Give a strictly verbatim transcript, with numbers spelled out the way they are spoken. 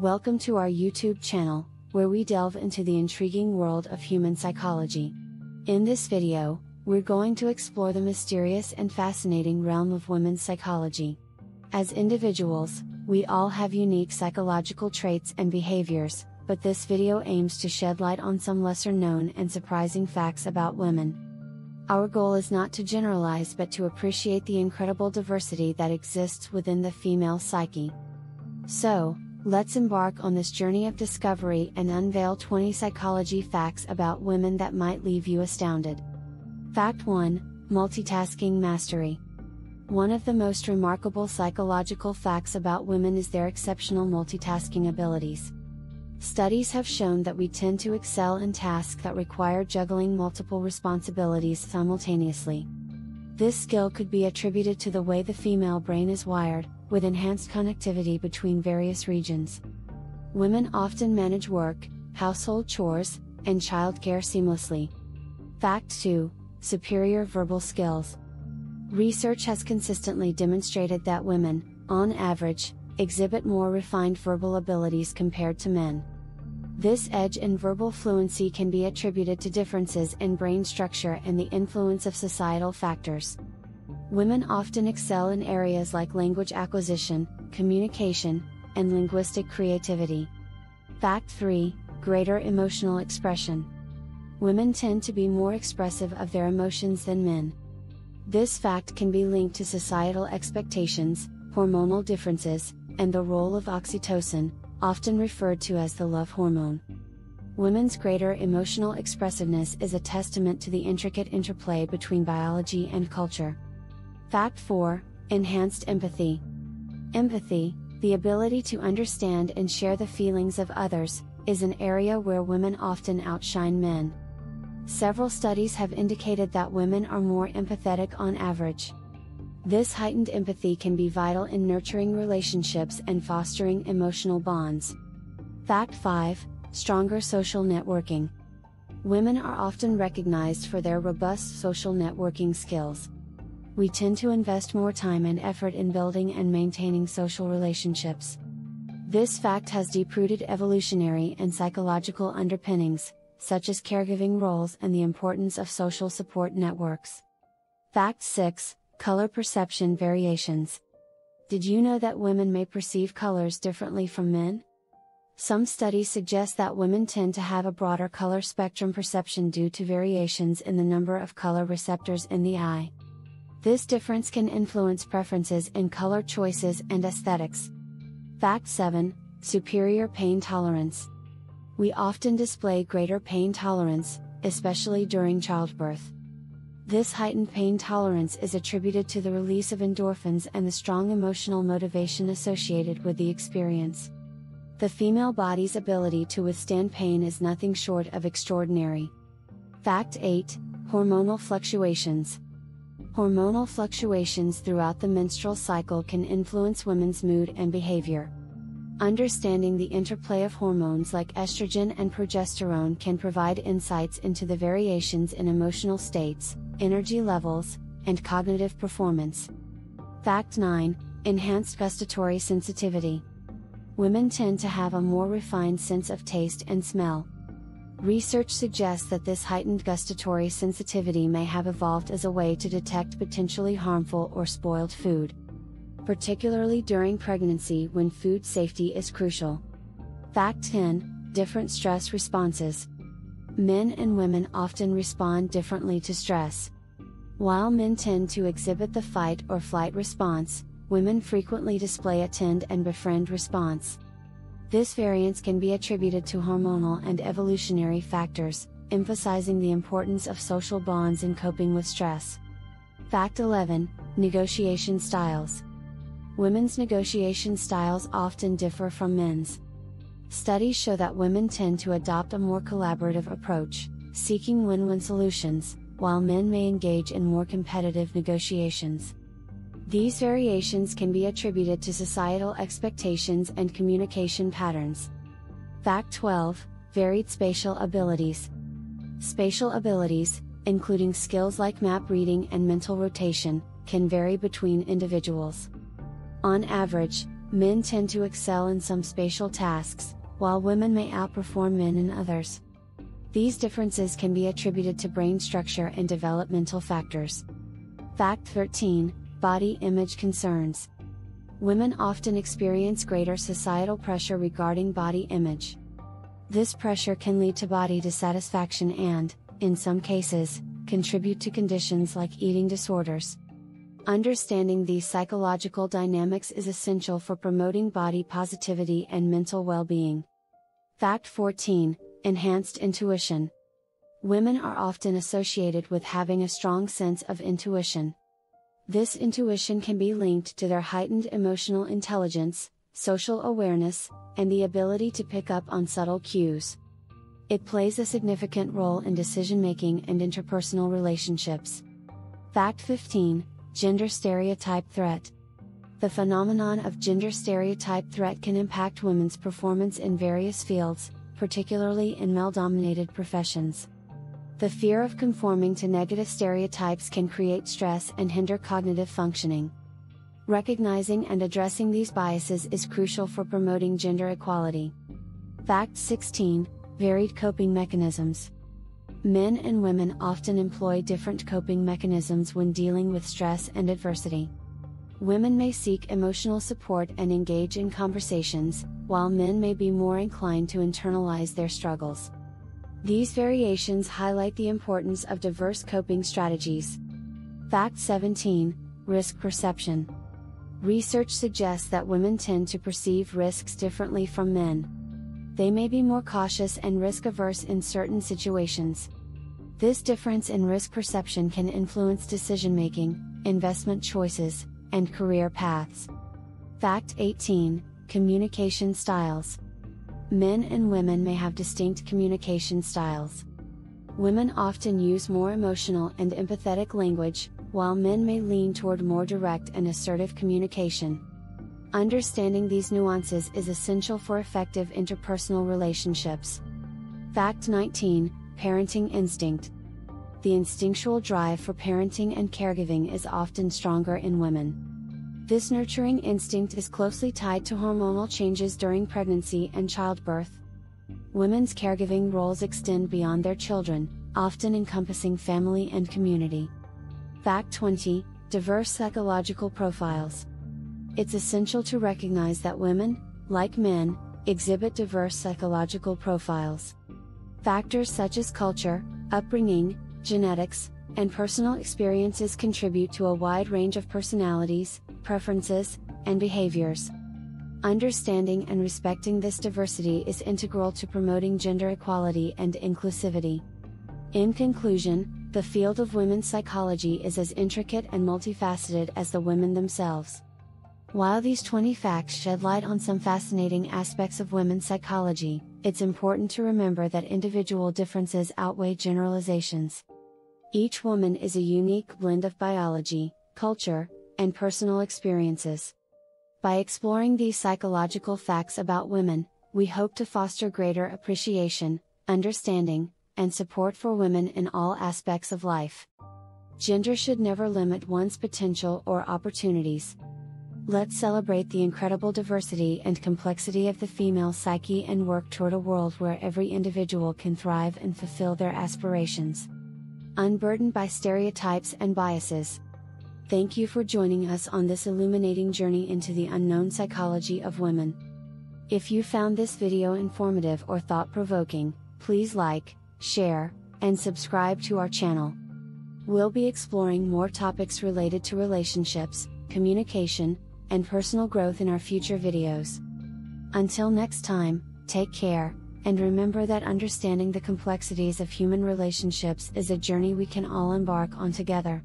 Welcome to our YouTube channel, where we delve into the intriguing world of human psychology. In this video, we're going to explore the mysterious and fascinating realm of women's psychology. As individuals, we all have unique psychological traits and behaviors, but this video aims to shed light on some lesser-known and surprising facts about women. Our goal is not to generalize but to appreciate the incredible diversity that exists within the female psyche. So, let's embark on this journey of discovery and unveil twenty psychology facts about women that might leave you astounded. Fact one, Multitasking Mastery. One of the most remarkable psychological facts about women is their exceptional multitasking abilities. Studies have shown that we tend to excel in tasks that require juggling multiple responsibilities simultaneously. This skill could be attributed to the way the female brain is wired, with enhanced connectivity between various regions. Women often manage work, household chores, and childcare seamlessly. Fact two, Superior Verbal Skills. Research has consistently demonstrated that women, on average, exhibit more refined verbal abilities compared to men. This edge in verbal fluency can be attributed to differences in brain structure and the influence of societal factors. Women often excel in areas like language acquisition, communication, and linguistic creativity. Fact three, Greater Emotional Expression. Women tend to be more expressive of their emotions than men. This fact can be linked to societal expectations, hormonal differences, and the role of oxytocin, often referred to as the love hormone. Women's greater emotional expressiveness is a testament to the intricate interplay between biology and culture. Fact four, Enhanced Empathy. Empathy, the ability to understand and share the feelings of others, is an area where women often outshine men. Several studies have indicated that women are more empathetic on average. This heightened empathy can be vital in nurturing relationships and fostering emotional bonds. Fact five, Stronger Social Networking. Women are often recognized for their robust social networking skills. We tend to invest more time and effort in building and maintaining social relationships. This fact has deep-rooted evolutionary and psychological underpinnings, such as caregiving roles and the importance of social support networks. Fact six, Color Perception Variations. Did you know that women may perceive colors differently from men? Some studies suggest that women tend to have a broader color spectrum perception due to variations in the number of color receptors in the eye. This difference can influence preferences in color choices and aesthetics. Fact seven, Superior Pain Tolerance. We often display greater pain tolerance, especially during childbirth. This heightened pain tolerance is attributed to the release of endorphins and the strong emotional motivation associated with the experience. The female body's ability to withstand pain is nothing short of extraordinary. Fact eight, Hormonal Fluctuations. Hormonal fluctuations throughout the menstrual cycle can influence women's mood and behavior. Understanding the interplay of hormones like estrogen and progesterone can provide insights into the variations in emotional states, energy levels, and cognitive performance. Fact nine, Enhanced Gustatory Sensitivity. Women tend to have a more refined sense of taste and smell. Research suggests that this heightened gustatory sensitivity may have evolved as a way to detect potentially harmful or spoiled food, particularly during pregnancy when food safety is crucial. Fact ten, Different Stress Responses. Men and women often respond differently to stress. While men tend to exhibit the fight or flight response, women frequently display a tend and befriend response. This variance can be attributed to hormonal and evolutionary factors, emphasizing the importance of social bonds in coping with stress. Fact eleven, Negotiation Styles. Women's negotiation styles often differ from men's. Studies show that women tend to adopt a more collaborative approach, seeking win-win solutions, while men may engage in more competitive negotiations. These variations can be attributed to societal expectations and communication patterns. Fact twelve, Varied Spatial Abilities. Spatial abilities, including skills like map reading and mental rotation, can vary between individuals. On average, Men tend to excel in some spatial tasks, while women may outperform men in others. These differences can be attributed to brain structure and developmental factors. Fact thirteen, Body Image Concerns. Women often experience greater societal pressure regarding body image. This pressure can lead to body dissatisfaction and, in some cases, contribute to conditions like eating disorders. Understanding these psychological dynamics is essential for promoting body positivity and mental well-being. Fact fourteen, Enhanced Intuition. Women are often associated with having a strong sense of intuition. This intuition can be linked to their heightened emotional intelligence, social awareness, and the ability to pick up on subtle cues. It plays a significant role in decision-making and interpersonal relationships. Fact fifteen, Gender Stereotype Threat. The phenomenon of gender stereotype threat can impact women's performance in various fields, particularly in male-dominated professions. The fear of conforming to negative stereotypes can create stress and hinder cognitive functioning. Recognizing and addressing these biases is crucial for promoting gender equality. Fact sixteen, Varied Coping Mechanisms. Men and women often employ different coping mechanisms when dealing with stress and adversity. Women may seek emotional support and engage in conversations, while men may be more inclined to internalize their struggles. These variations highlight the importance of diverse coping strategies. Fact seventeen, Risk Perception. Research suggests that women tend to perceive risks differently from men. They may be more cautious and risk-averse in certain situations. This difference in risk perception can influence decision-making, investment choices, and career paths. Fact eighteen, Communication Styles. Men and women may have distinct communication styles. Women often use more emotional and empathetic language, while men may lean toward more direct and assertive communication. Understanding these nuances is essential for effective interpersonal relationships. Fact nineteen, Parenting Instinct. The instinctual drive for parenting and caregiving is often stronger in women. This nurturing instinct is closely tied to hormonal changes during pregnancy and childbirth. Women's caregiving roles extend beyond their children, often encompassing family and community. Fact twenty, Diverse Psychological Profiles. It's essential to recognize that women, like men, exhibit diverse psychological profiles. Factors such as culture, upbringing, genetics, and personal experiences contribute to a wide range of personalities, preferences, and behaviors. Understanding and respecting this diversity is integral to promoting gender equality and inclusivity. In conclusion, the field of women's psychology is as intricate and multifaceted as the women themselves. While these twenty facts shed light on some fascinating aspects of women's psychology, it's important to remember that individual differences outweigh generalizations. Each woman is a unique blend of biology, culture, and personal experiences. By exploring these psychological facts about women, we hope to foster greater appreciation, understanding, and support for women in all aspects of life. Gender should never limit one's potential or opportunities. Let's celebrate the incredible diversity and complexity of the female psyche and work toward a world where every individual can thrive and fulfill their aspirations, unburdened by stereotypes and biases. Thank you for joining us on this illuminating journey into the unknown psychology of women. If you found this video informative or thought-provoking, please like, share, and subscribe to our channel. We'll be exploring more topics related to relationships, communication, and personal growth in our future videos. Until next time, take care, and remember that understanding the complexities of human relationships is a journey we can all embark on together.